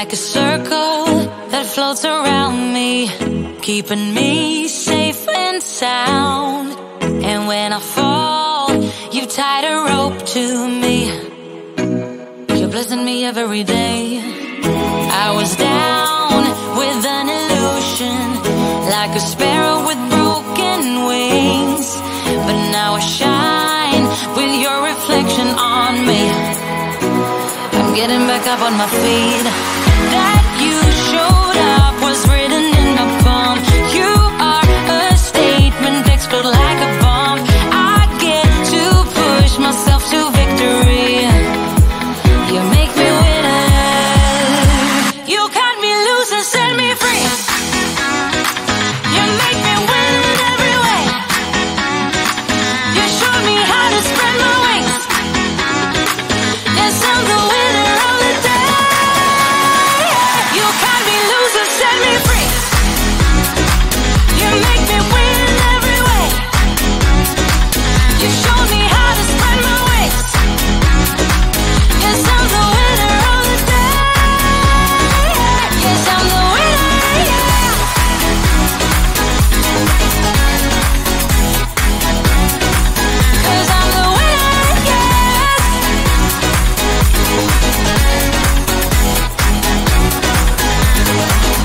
like a circle that floats around me, keeping me safe and sound. And when I fall, you tied a rope to me. You're blessing me every day. I was down with an illusion, like a sparrow with broken wings, but now I shine with your reflection on me. I'm getting back up on my feet. That you showed up was written in a poem. You are a statement that exploded like a bomb. I get to push myself to victory. You make me winner. You cut me loose and set me free. You make me win in every way. You showed me how to spread my wings. Yes, I'm the winner of the day. You cut me loose and set me free. You make me win in every way. You showed me how to spread my wings. Yes, I'm the winner of the day. Yes, I'm the winner, yeah. 'Cause I'm the winner,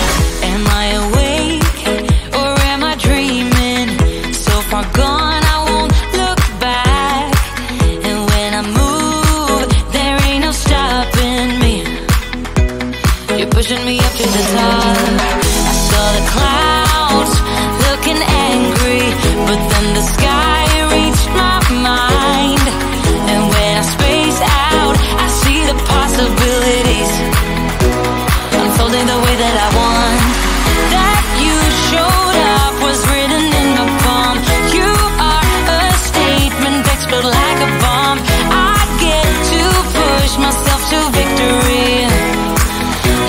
yeah. Am I awake or am I dreaming? So far gone, I won't look back. And when I move, there ain't no stopping me. You're pushing me up to the top. I saw the clouds looking angry, but then the sky reached my mind. And when I space out, I see the possibilities unfolding the way that I want. That you showed up was written in a poem. You are a statement that exploded like a bomb. I get to push myself to victory.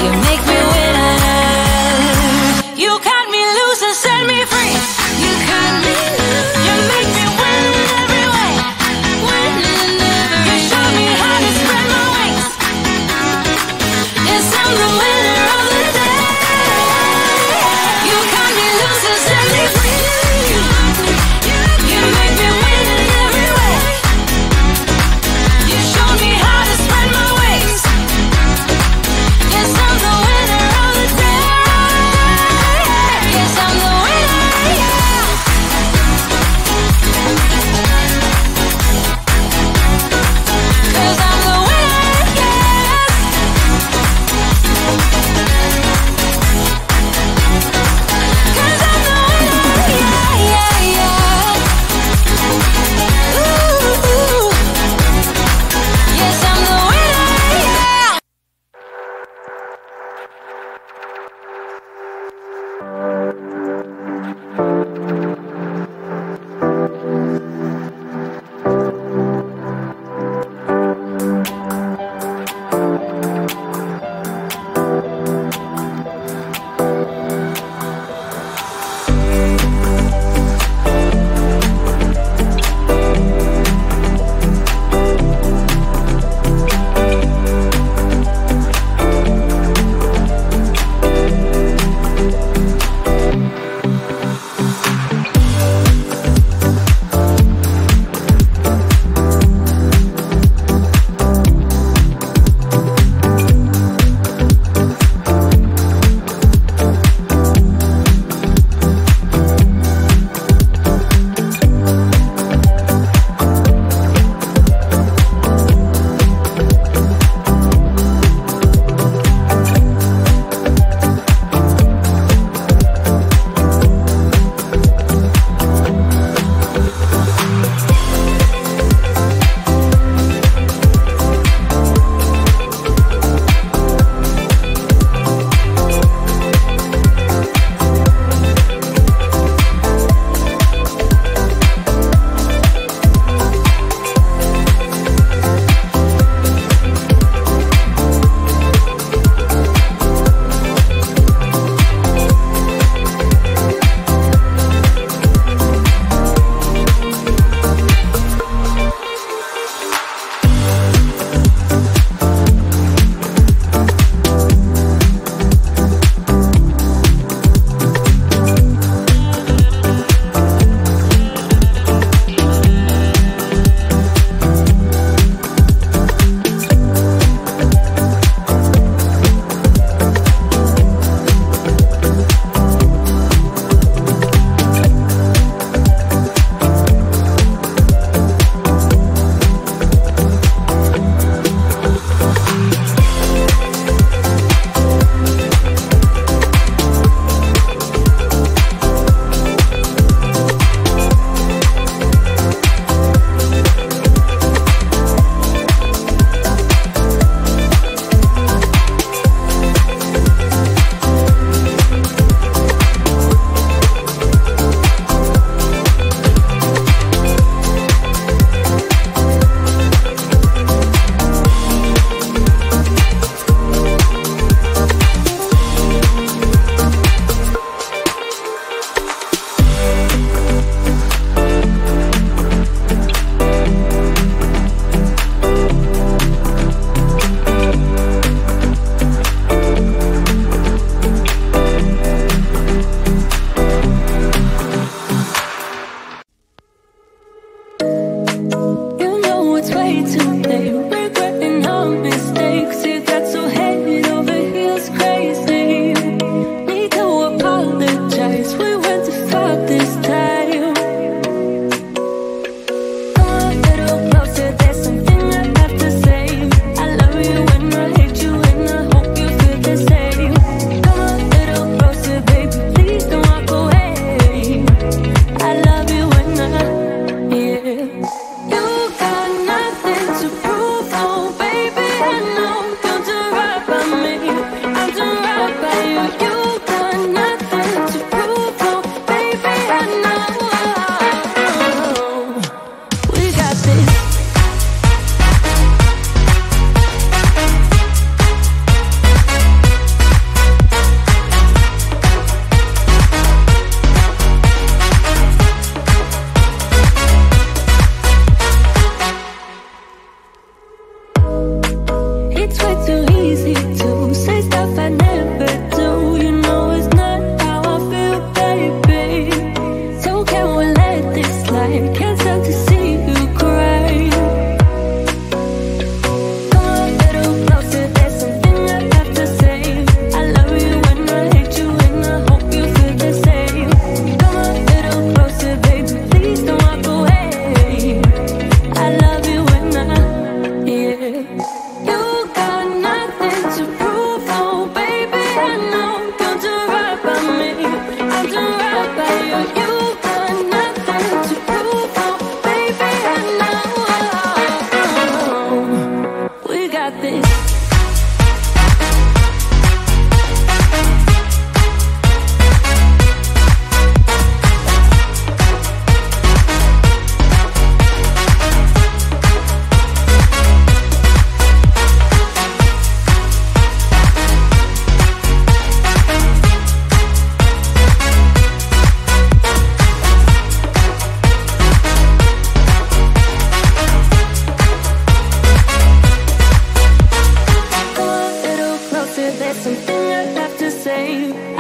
You make me winner. You cut me loose and set me free. You cut me loose. You make me win in every way. You show me how to spread my wings. Yes, I'm the winner of the day. You cut me loose and set me free. You make me win in every way. You show me how to spread my wings. Yes, I'm the winner of the day. Yes, I'm the winner, yeah. 'Cause I'm the winner, yeah. 'Cause I'm the winner, yeah. Ooh, yes, I'm the winner, yeah.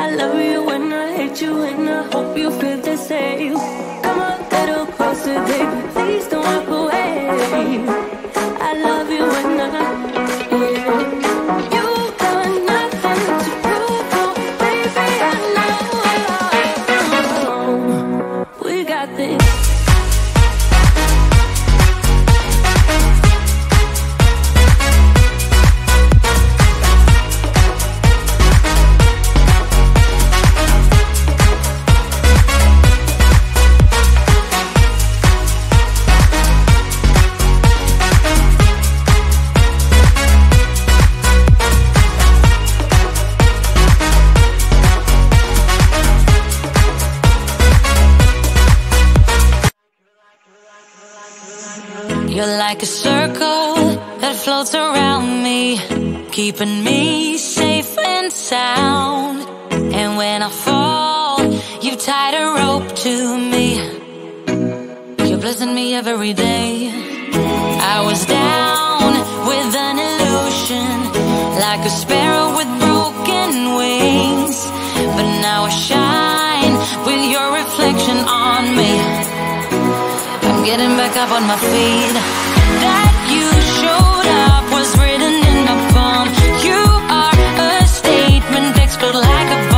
I love you and I hate you and I hope you feel the same. Come a little closer, baby, please don't walk away. I love you and I, yeah. You're like a circle that floats around me, keeping me safe and sound. And when I fall, you tied a rope to me. You're blessing me every day. I was down with an illusion, like a sparrow with broken wings, but now I shine with your reflection on me. Getting back up on my feet. That you showed up was written in my palm. You are a statement that exploded like a